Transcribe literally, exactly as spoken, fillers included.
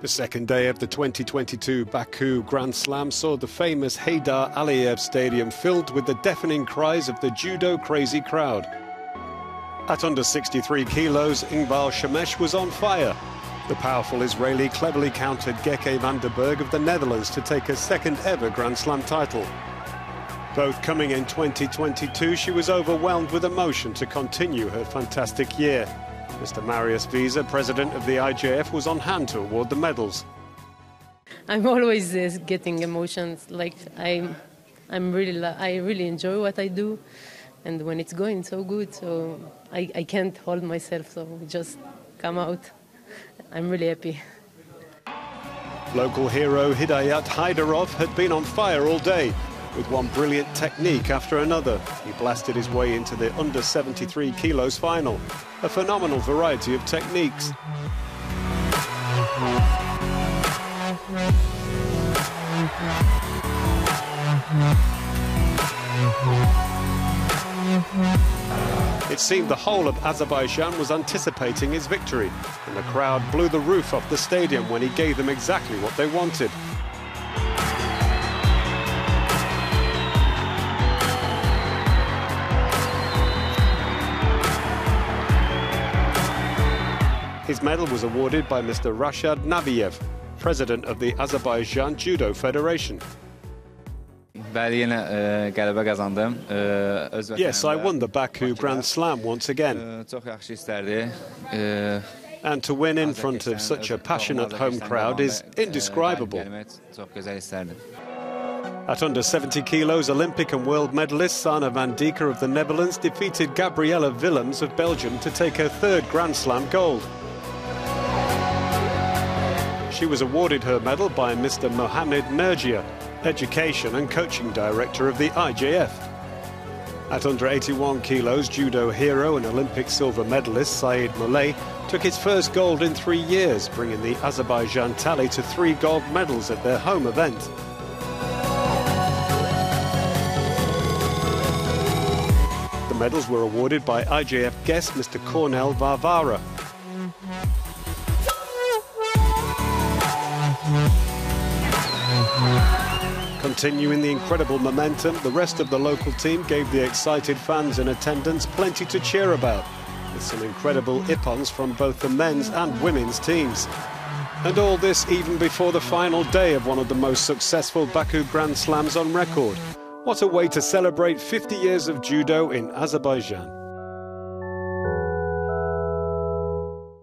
The second day of the twenty twenty-two Baku Grand Slam saw the famous Heydar Aliyev Stadium filled with the deafening cries of the judo crazy crowd. At under sixty-three kilos, Inbal Shamesh was on fire. The powerful Israeli cleverly countered Geke van der Berg of the Netherlands to take her second ever Grand Slam title. Both coming in twenty twenty-two, she was overwhelmed with emotion to continue her fantastic year. Mister Marius Visa, president of the I J F, was on hand to award the medals. I'm always uh, getting emotions. Like I'm, I'm really, I really enjoy what I do, and when it's going so good, so I, I can't hold myself. So just come out. I'm really happy. Local hero Hidayat Heydarov had been on fire all day, with one brilliant technique after another. He blasted his way into the under seventy-three kilos final, a phenomenal variety of techniques. It seemed the whole of Azerbaijan was anticipating his victory, and the crowd blew the roof off the stadium when he gave them exactly what they wanted. His medal was awarded by Mister Rashad Nabiyev, president of the Azerbaijan Judo Federation. Yes, I won the Baku Grand Slam once again. And to win in front of such a passionate home crowd is indescribable. At under seventy kilos, Olympic and world medalist Sana Van Dieker of the Netherlands defeated Gabriella Willems of Belgium to take her third Grand Slam gold. She was awarded her medal by Mister Mohamed Mergia, Education and Coaching Director of the I J F. At under eighty-one kilos, judo hero and Olympic silver medalist Saied Mollaei took his first gold in three years, bringing the Azerbaijan tally to three gold medals at their home event. The medals were awarded by I J F guest Mister Cornel Varvara. Continuing the incredible momentum, the rest of the local team gave the excited fans in attendance plenty to cheer about, with some incredible ippons from both the men's and women's teams. And all this even before the final day of one of the most successful Baku Grand Slams on record. What a way to celebrate fifty years of judo in Azerbaijan.